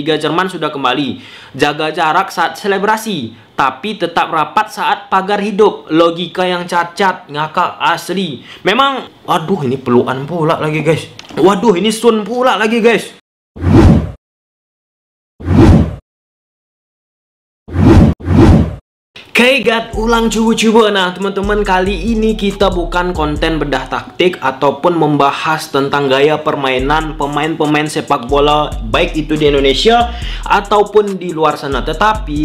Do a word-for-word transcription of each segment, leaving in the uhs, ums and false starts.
Liga Jerman sudah kembali. Jaga jarak saat selebrasi, tapi tetap rapat saat pagar hidup. Logika yang cacat, ngakak asli. Memang, aduh ini pelukan pula lagi guys. Waduh ini sun pula lagi guys. Hey guys, ulang cubu-cubu. Nah teman-teman, kali ini kita bukan konten bedah taktik ataupun membahas tentang gaya permainan pemain-pemain sepak bola, baik itu di Indonesia ataupun di luar sana. Tetapi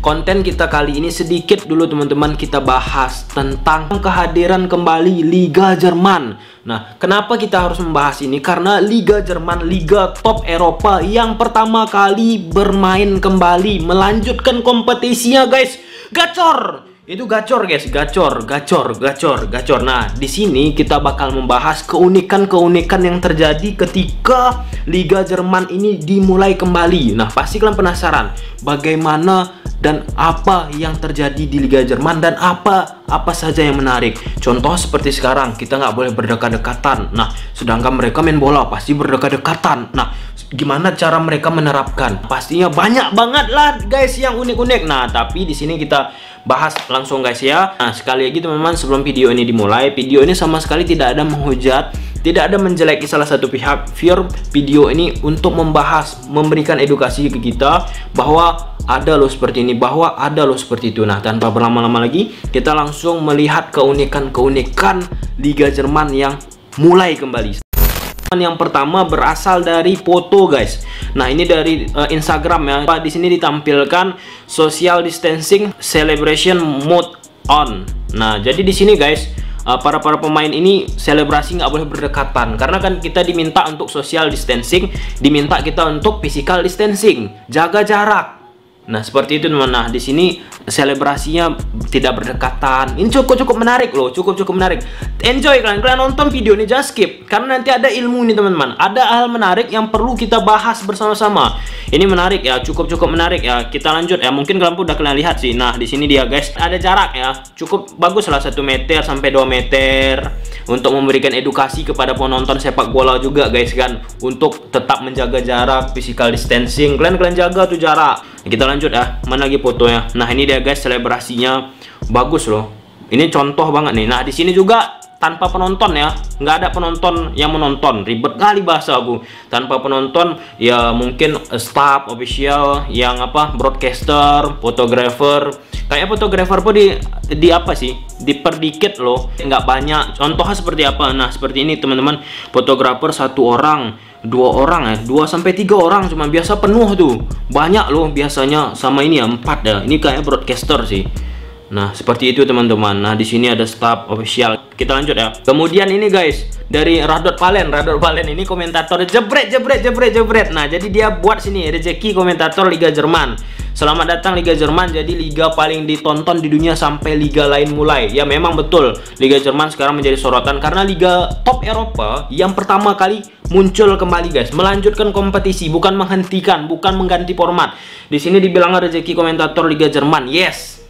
konten kita kali ini sedikit dulu teman-teman, kita bahas tentang kehadiran kembali Liga Jerman. Nah kenapa kita harus membahas ini? Karena Liga Jerman, Liga top Eropa yang pertama kali bermain kembali, melanjutkan kompetisinya guys. Gacor, itu gacor guys, gacor, gacor, gacor, gacor. Nah, di sini kita bakal membahas keunikan-keunikan yang terjadi ketika Liga Jerman ini dimulai kembali. Nah, pasti kalian penasaran bagaimana dan apa yang terjadi di Liga Jerman dan apa apa saja yang menarik. Contoh seperti sekarang, kita nggak boleh berdekat-dekatan. Nah, sedangkan mereka main bola pasti berdekat-dekatan. Nah, gimana cara mereka menerapkan? Pastinya banyak banget lah guys yang unik-unik. Nah, tapi di sini kita bahas langsung guys ya. Nah, sekali lagi teman-teman, sebelum video ini dimulai, video ini sama sekali tidak ada menghujat, tidak ada menjeleki salah satu pihak. Fear video ini untuk membahas, memberikan edukasi ke kita bahwa ada loh seperti ini, bahwa ada loh seperti itu. Nah, tanpa berlama-lama lagi, kita langsung melihat keunikan-keunikan Liga Jerman yang mulai kembali. Yang pertama berasal dari foto guys. Nah ini dari uh, Instagram ya. Di sini ditampilkan social distancing celebration mode on. Nah jadi di sini guys, uh, para para pemain ini selebrasi nggak boleh berdekatan, karena kan kita diminta untuk social distancing, diminta kita untuk physical distancing, jaga jarak. Nah seperti itu teman. Nah di sini selebrasinya tidak berdekatan. Ini cukup cukup menarik loh, cukup cukup menarik. Enjoy kalian, kalian nonton video ini, jangan skip, karena nanti ada ilmu nih teman-teman. Ada hal menarik yang perlu kita bahas bersama-sama. Ini menarik ya, cukup cukup menarik ya. Kita lanjut ya, mungkin kalian pun udah kalian lihat sih. Nah di sini dia guys, ada jarak ya, cukup bagus lah, satu meter sampai dua meter, untuk memberikan edukasi kepada penonton sepak bola juga guys kan, untuk tetap menjaga jarak, physical distancing. Kalian kalian jaga tuh jarak. Kita lanjut. Lanjut ya, mana lagi fotonya. Nah ini dia guys, selebrasinya bagus loh. Ini contoh banget nih. Nah di sini juga tanpa penonton ya, nggak ada penonton yang menonton. Ribet kali bahasa aku. Tanpa penonton ya, mungkin staff official yang apa, broadcaster, fotografer. Kayak fotografer pun di di apa sih, diperdikit loh, nggak banyak. Contohnya seperti apa? Nah seperti ini teman-teman, fotografer satu orang, dua orang ya, dua sampai tiga orang cuma, biasa penuh tuh, banyak loh biasanya. Sama ini ya, empat ya, ini kayak broadcaster sih. Nah seperti itu teman-teman. Nah di sini ada staff official. Kita lanjut ya. Kemudian ini guys, dari Radot Palen. Radot Palen ini komentator jebret jebret jebret jebret. Nah jadi dia buat sini rezeki komentator Liga Jerman. Selamat datang Liga Jerman, jadi liga paling ditonton di dunia sampai liga lain mulai. Ya memang betul, Liga Jerman sekarang menjadi sorotan karena liga top Eropa yang pertama kali muncul kembali guys, melanjutkan kompetisi, bukan menghentikan, bukan mengganti format. Di sini dibilang rezeki komentator Liga Jerman. Yes,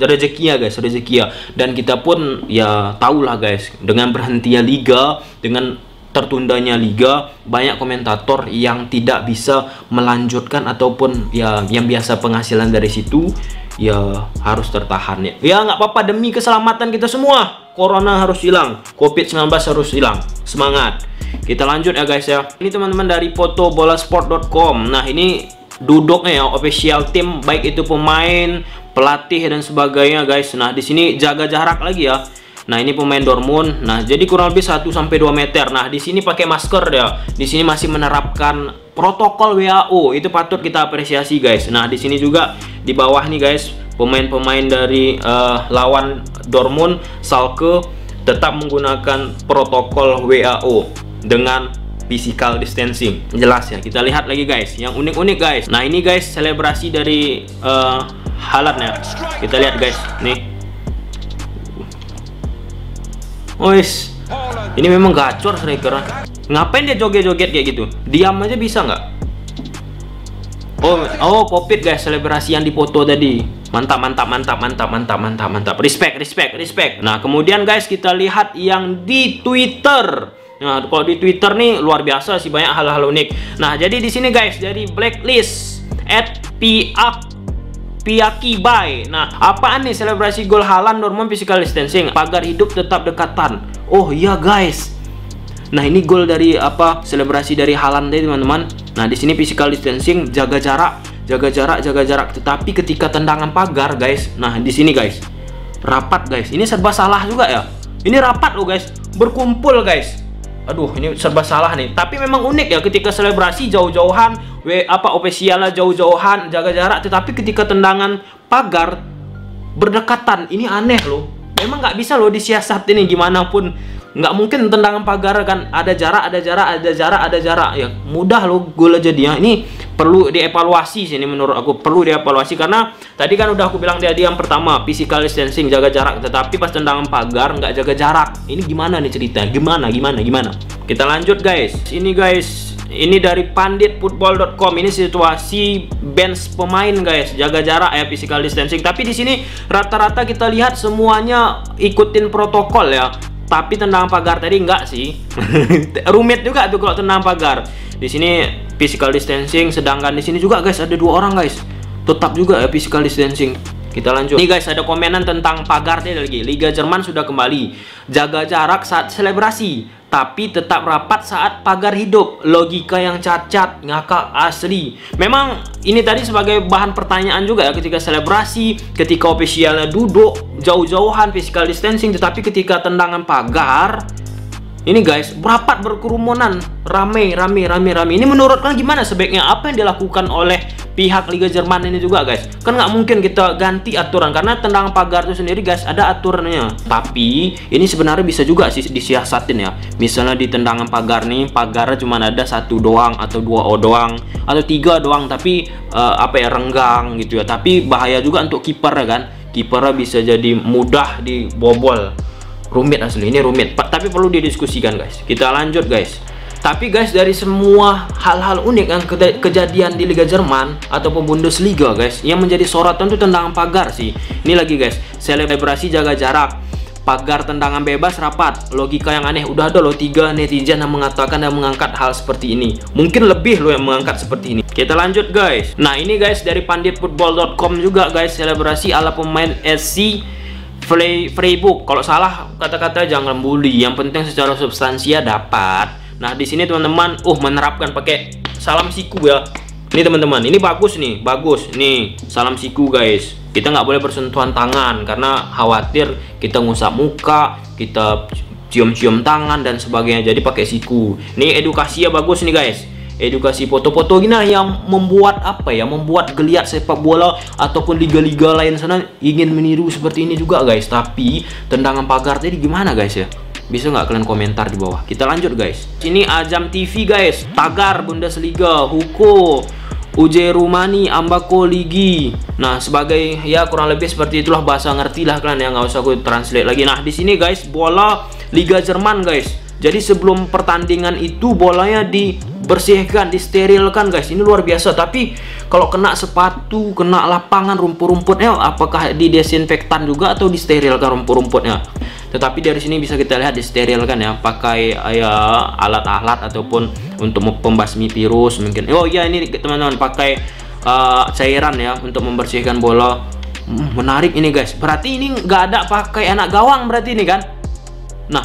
rezekinya guys, rezekinya. Dan kita pun ya tahulah guys, dengan berhentinya liga, dengan tertundanya liga, banyak komentator yang tidak bisa melanjutkan ataupun ya yang biasa penghasilan dari situ ya harus tertahan ya. Ya nggak apa-apa, demi keselamatan kita semua. Corona harus hilang, covid sembilan belas harus hilang. Semangat. Kita lanjut ya guys ya. Ini teman-teman dari foto bola sport dot com. Nah ini duduknya ya, official team, baik itu pemain, pelatih dan sebagainya guys. Nah di sini jaga jarak lagi ya. Nah ini pemain Dortmund. Nah jadi kurang lebih satu sampai dua meter. Nah di sini pakai masker ya. Di sini masih menerapkan protokol W H O. Itu patut kita apresiasi guys. Nah di sini juga di bawah nih guys, pemain-pemain dari uh, lawan Dortmund, Schalke, tetap menggunakan protokol W H O dengan physical distancing. Jelas ya. Kita lihat lagi guys, yang unik-unik guys. Nah ini guys selebrasi dari uh, Haaland ya. Kita lihat guys nih. Ois, ini memang gacor striker. Ngapain dia joget-joget kayak gitu? Diam aja bisa nggak? Oh, oh, covid guys, selebrasi yang dipoto tadi. Mantap, mantap, mantap, mantap, mantap, mantap, mantap. Respect, respect, respect. Nah, kemudian guys kita lihat yang di Twitter. Nah, kalau di Twitter nih luar biasa sih, banyak hal-hal unik. Nah, jadi di sini guys, dari blacklist at piak piakibai. Nah, apaan nih selebrasi gol Haaland Dortmund physical distancing? Pagar hidup tetap dekatan. Oh iya guys. Nah, ini gol dari apa? Selebrasi dari Haaland deh, teman-teman. Nah, di sini physical distancing, jaga jarak, jaga jarak, jaga jarak. Tetapi ketika tendangan pagar, guys. Nah, di sini guys. Rapat guys. Ini serba salah juga ya. Ini rapat loh guys. Berkumpul guys. Aduh, ini serba salah nih. Tapi memang unik ya, ketika selebrasi jauh-jauhan, we apa ofisialnya jauh-jauhan, jaga jarak, tetapi ketika tendangan pagar berdekatan. Ini aneh loh. Memang nggak bisa loh disiasat ini gimana pun. Nggak mungkin tendangan pagar kan ada jarak, ada jarak, ada jarak, ada jarak ya. Mudah loh gol jadinya. Ini perlu dievaluasi sini menurut aku. Perlu dievaluasi karena tadi kan udah aku bilang dia dia yang pertama physical distancing, jaga jarak, tetapi pas tendangan pagar nggak jaga jarak. Ini gimana nih cerita? Gimana gimana gimana? Kita lanjut guys. Ini guys, ini dari Pandit football dot com. Ini situasi bench pemain guys, jaga jarak ya, physical distancing. Tapi di sini rata-rata kita lihat semuanya ikutin protokol ya. Tapi tendangan pagar tadi enggak sih. Rumit juga tuh kalau tendangan pagar. Di sini physical distancing, sedangkan di sini juga guys ada dua orang guys. Tetap juga ya physical distancing. Kita lanjut. Nih guys, ada komenan tentang pagar nih lagi. Liga Jerman sudah kembali. Jaga jarak saat selebrasi, tapi tetap rapat saat pagar hidup. Logika yang cacat, ngakak asli. Memang ini tadi sebagai bahan pertanyaan juga ya, ketika selebrasi, ketika ofisialnya duduk jauh-jauhan physical distancing, tetapi ketika tendangan pagar ini guys, berapat berkerumunan, rame, rame, rame, rame. Ini menurut kalian gimana sebaiknya? Apa yang dilakukan oleh pihak Liga Jerman ini juga guys? Kan nggak mungkin kita ganti aturan, karena tendangan pagar itu sendiri guys, ada aturannya. Tapi ini sebenarnya bisa juga sih disiasatin ya. Misalnya di tendangan pagar nih, pagarnya cuma ada satu doang, atau dua o doang, atau tiga doang, tapi uh, apa ya, renggang gitu ya. Tapi bahaya juga untuk kiper ya kan. Kipernya bisa jadi mudah dibobol. Rumit asli, ini rumit, tapi perlu didiskusikan guys. Kita lanjut guys. Tapi guys, dari semua hal-hal unik yang ke kejadian di Liga Jerman ataupun Bundesliga guys, yang menjadi sorotan itu tendangan pagar sih. Ini lagi guys, selebrasi jaga jarak, pagar tendangan bebas rapat, logika yang aneh. Udah ada loh tiga netizen yang mengatakan dan mengangkat hal seperti ini. Mungkin lebih loh yang mengangkat seperti ini. Kita lanjut guys. Nah ini guys, dari pandit football dot com juga guys, selebrasi ala pemain S C Freiburg. Kalau salah kata-kata jangan bully, yang penting secara substansia dapat. Nah di sini teman-teman, uh menerapkan pakai salam siku ya. Ini teman-teman, ini bagus nih, bagus nih salam siku guys. Kita nggak boleh bersentuhan tangan karena khawatir kita ngusap muka, kita cium-cium tangan dan sebagainya. Jadi pakai siku. Ini edukasi ya, bagus nih guys. Edukasi foto-foto gini yang membuat apa ya, membuat geliat sepak bola ataupun liga-liga lain sana ingin meniru seperti ini juga guys. Tapi tendangan pagar tadi gimana guys ya? Bisa nggak kalian komentar di bawah? Kita lanjut guys. Ini Azam T V guys. Tagar Bundesliga, Huko, Uje Rumani, Ambako Ligi. Nah sebagai ya kurang lebih seperti itulah, bahasa ngerti lah kalian ya, nggak usah aku translate lagi. Nah di sini guys, bola Liga Jerman guys. Jadi sebelum pertandingan itu bolanya dibersihkan, disterilkan guys. Ini luar biasa. Tapi kalau kena sepatu, kena lapangan, rumput-rumputnya, apakah didesinfektan juga atau disterilkan rumput-rumputnya? Tetapi dari sini bisa kita lihat disterilkan ya, pakai ya alat-alat ataupun untuk membasmi virus mungkin. Oh iya, ini teman-teman pakai uh, cairan ya untuk membersihkan bola. Hmm, menarik ini guys. Berarti ini nggak ada pakai anak gawang berarti ini kan? Nah.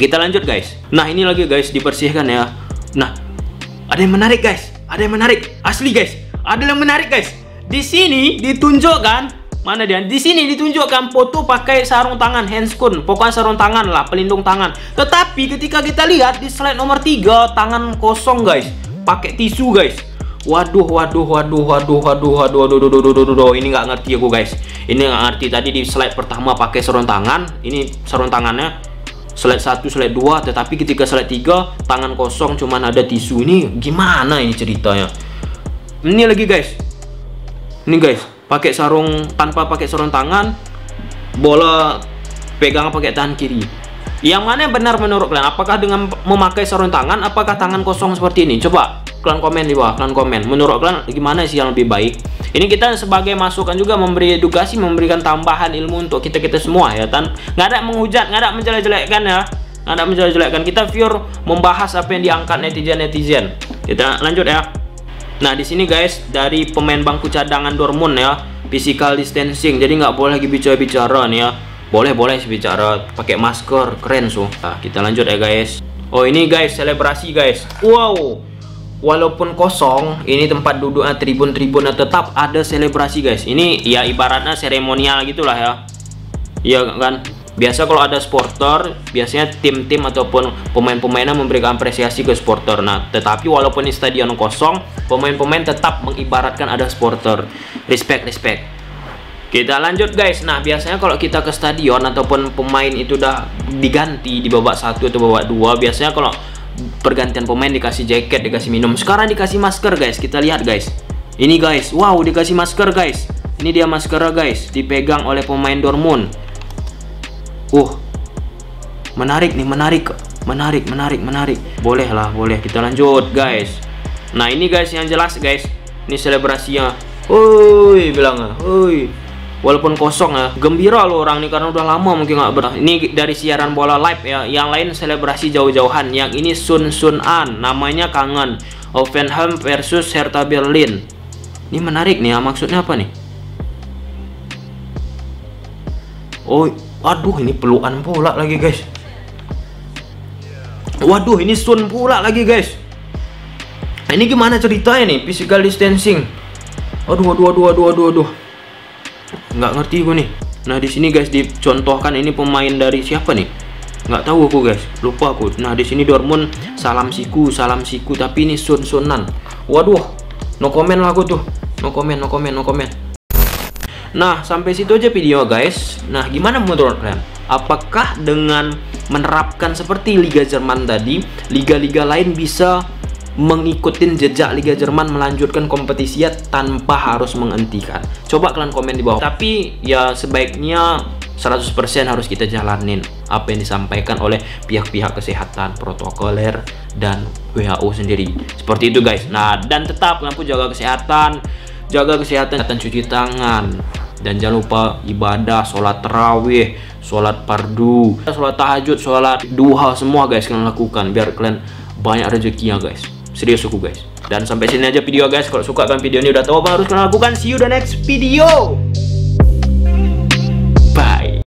Kita lanjut guys. Nah ini lagi guys, dibersihkan ya. Nah ada yang menarik guys, ada yang menarik asli guys, ada yang menarik guys. Di sini ditunjukkan mana dia? Di sini ditunjukkan foto pakai sarung tangan, handscoon, pokoknya sarung tangan lah, pelindung tangan. Tetapi ketika kita lihat di slide nomor tiga, tangan kosong guys, pakai tisu guys. Waduh, waduh, waduh, waduh, waduh, waduh, waduh, waduh, waduh, waduh, ini nggak ngerti aku guys. Ini nggak ngerti. Tadi di slide pertama pakai sarung tangan, ini sarung tangannya. slide satu, slide dua, tetapi ketika slide tiga tangan kosong, cuman ada tisu. Ini gimana ini ceritanya? Ini lagi guys, ini guys pakai sarung, tanpa pakai sarung tangan, bola pegang pakai tangan kiri. Yang mana yang benar menurut kalian? Apakah dengan memakai sarung tangan, apakah tangan kosong seperti ini? Coba kalian komen di bawah, kalian komen menurut kalian gimana sih yang lebih baik. Ini kita sebagai masukan juga, memberi edukasi, memberikan tambahan ilmu untuk kita-kita semua ya kan. Nggak ada menghujat, nggak ada menjelek-jelekkan ya, nggak ada menjelek-jelekkan. Kita pure membahas apa yang diangkat netizen-netizen. Kita lanjut ya. Nah di sini guys, dari pemain bangku cadangan Dortmund ya, physical distancing, jadi nggak boleh lagi bicara-bicara nih ya. Boleh-boleh sih bicara, pakai masker, keren so. Nah, kita lanjut ya guys. Oh ini guys, selebrasi guys. Wow. Walaupun kosong, ini tempat duduknya tribun-tribun tetap ada selebrasi guys. Ini ya ibaratnya seremonial gitulah ya. Iya kan? Biasa kalau ada supporter, biasanya tim-tim ataupun pemain-pemainnya memberikan apresiasi ke supporter. Nah, tetapi walaupun ini stadion kosong, pemain-pemain tetap mengibaratkan ada supporter. Respect, respect. Kita lanjut guys. Nah, biasanya kalau kita ke stadion ataupun pemain itu udah diganti di babak satu atau babak dua, biasanya kalau pergantian pemain dikasih jaket, dikasih minum. Sekarang dikasih masker guys, kita lihat guys. Ini guys, wow dikasih masker guys. Ini dia maskernya guys, dipegang oleh pemain Dortmund. Uh, menarik nih, menarik, menarik, menarik, menarik. Boleh lah, boleh. Kita lanjut guys. Nah ini guys yang jelas guys, ini selebrasinya. Hui, bilangnya, hui. Walaupun kosong ya, gembira loh orang ini karena udah lama mungkin nggak berah. Ini dari siaran bola live ya. Yang lain selebrasi jauh-jauhan. Yang ini sun-sunan, namanya kangen. Hoffenheim versus Hertha Berlin. Ini menarik nih ya, maksudnya apa nih? Oh, aduh ini pelukan pula lagi guys. Waduh ini sun pula lagi guys. Ini gimana ceritanya nih, physical distancing? Aduh, aduh, aduh, aduh, aduh, aduh. Nggak ngerti gue nih. Nah di sini guys dicontohkan, ini pemain dari siapa nih? Nggak tahu aku guys, lupa aku. Nah di sini Dortmund salam siku, salam siku, tapi ini sun sunan. Waduh, no comment lah aku tuh, no comment, no comment, no comment. Nah sampai situ aja video guys. Nah gimana menurut kalian? Apakah dengan menerapkan seperti Liga Jerman tadi, liga-liga lain bisa mengikuti jejak Liga Jerman melanjutkan kompetisinya tanpa harus menghentikan? Coba kalian komen di bawah. Tapi ya sebaiknya seratus persen harus kita jalanin apa yang disampaikan oleh pihak-pihak kesehatan, protokoler, dan W H O sendiri. Seperti itu guys. Nah dan tetap lampu jaga kesehatan, jaga kesehatan, kesehatan cuci tangan, dan jangan lupa ibadah, sholat terawih, sholat pardu, sholat tahajud, sholat duha, semua guys kalian lakukan biar kalian banyak rezekinya guys. Serius aku guys. Dan sampai sini aja video guys. Kalau suka kan video ini, udah tahu apa harus kalian lakukan. See you the next video.